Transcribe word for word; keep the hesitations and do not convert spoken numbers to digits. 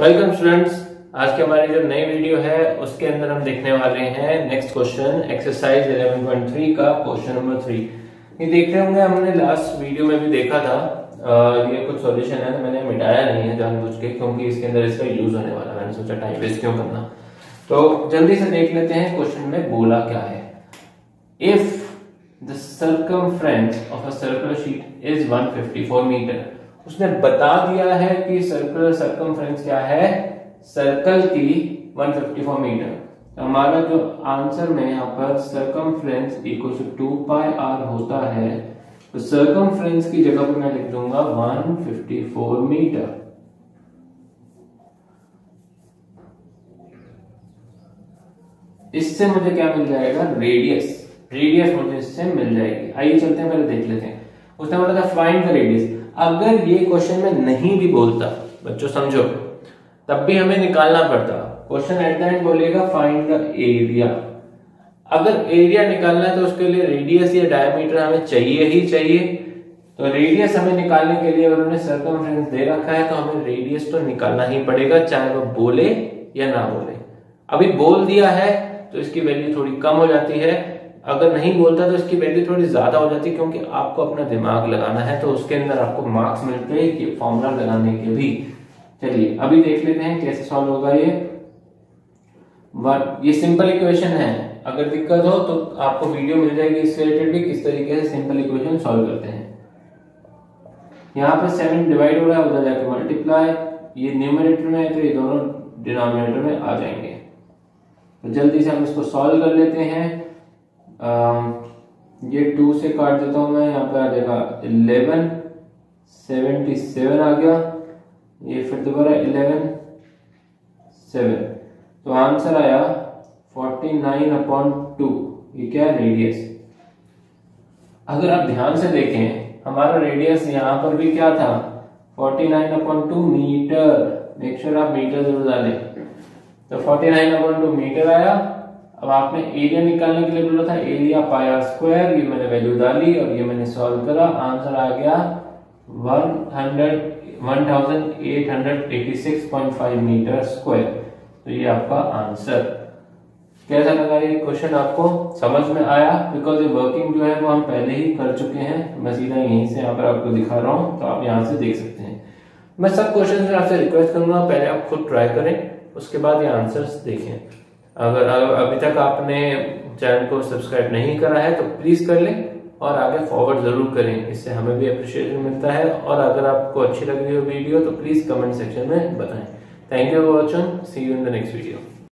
Welcome students, आज के हमारी जो नई वीडियो है उसके अंदर हम देखने वाले हैं नेक्स्ट क्वेश्चन एक्सरसाइज ग्यारह पॉइंट तीन का क्वेश्चन नंबर तीन। ये देखते होंगे, हमने लास्ट वीडियो में भी देखा था। आ, ये कुछ सॉल्यूशन है, मैंने मिटाया नहीं है जानबूझ के, क्योंकि इसके अंदर इसका यूज होने वाला, मैंने सोचा टाइम वेस्ट क्यों करना। तो जल्दी से देख लेते हैं क्वेश्चन में बोला क्या है। If the circumference of a circular sheet is one fifty four metre, उसने बता दिया है कि सर्कुलर सर्कमफ्रेंस क्या है, सर्कल की वन फिफ्टी फोर मीटर। तो हमारा जो आंसर में यहाँ पर circumference equal to two pi r होता है, तो सर्कमफ्रेंस की जगह पर मैं लिख दूंगा वन फिफ्टी फोर मीटर। इससे मुझे क्या मिल जाएगा, रेडियस। रेडियस मुझे इससे मिल जाएगी। आइए चलते हैं, पहले देख लेते हैं। उसने बोला था फाइंड द रेडियस। अगर ये क्वेश्चन में नहीं भी बोलता, बच्चों समझो, तब भी हमें निकालना पड़ता। क्वेश्चन एट द एंड बोलेगा फाइंड द एरिया। अगर एरिया निकालना है तो उसके लिए रेडियस या डायमीटर हमें चाहिए ही चाहिए। तो रेडियस हमें निकालने के लिए उन्होंने सर्कमफ्रेंस दे रखा है, तो हमें रेडियस तो निकालना ही पड़ेगा, चाहे वो बोले या ना बोले। अभी बोल दिया है तो इसकी वैल्यू थोड़ी कम हो जाती है, अगर नहीं बोलता तो इसकी वैल्यू थोड़ी ज्यादा हो जाती है, क्योंकि आपको अपना दिमाग लगाना है, तो उसके अंदर आपको मार्क्स मिलते हैं कि फॉर्मूला लगाने के भी। चलिए अभी देख लेते हैं कैसे सॉल्व होगा ये। ये सिंपल इक्वेशन है, अगर दिक्कत हो तो आपको वीडियो मिल जाएगी इससे रिलेटेड भी, किस तरीके से सिंपल इक्वेशन सॉल्व करते हैं। यहाँ पर सेवन डिवाइड हो रहा है, उधर जाके मल्टीप्लाई, ये न्यूमरेटर में है तो ये दोनों डिनोमिनेटर में आ जाएंगे। तो जल्दी से हम इसको सॉल्व कर लेते हैं। आ, ये टू से काट देता हूं मैं, यहाँ पे आ जाएगा इलेवन, सेवेंटी सेवन आ गया, ये फिर दोबारा इलेवन सेवन, तो आंसर आया फोर्टी नाइन अपॉन टू। ये क्या है, रेडियस। अगर आप ध्यान से देखें, हमारा रेडियस यहाँ पर भी क्या था, forty nine upon two metre. Make sure आप मीटर जरूर डालें। तो forty nine upon two metre आया। अब आपने एरिया निकालने के लिए बोला था, एरिया पाई आर स्क्वायर, ये मैंने वैल्यू डाली और ये मैंने सॉल्व करा, आंसर आ गया one thousand eight hundred eighty six point five metre square. तो ये आपका आंसर। कैसा लगा ये क्वेश्चन, आपको समझ में आया? बिकॉज ये वर्किंग जो है वो हम पहले ही कर चुके हैं। मैं सीधा यहीं से यहाँ पर आपको दिखा रहा हूँ, तो आप यहाँ से देख सकते हैं। मैं सब क्वेश्चन में आपसे रिक्वेस्ट करूंगा, पहले आप खुद ट्राई करें, उसके बाद ये आंसर्स देखें। अगर अभी तक आपने चैनल को सब्सक्राइब नहीं करा है तो प्लीज कर लें और आगे फॉरवर्ड जरूर करें, इससे हमें भी अप्रिशिएशन मिलता है। और अगर आपको अच्छी लगी हो वीडियो तो प्लीज कमेंट सेक्शन में बताएं। Thank you for watching. See you in the next video.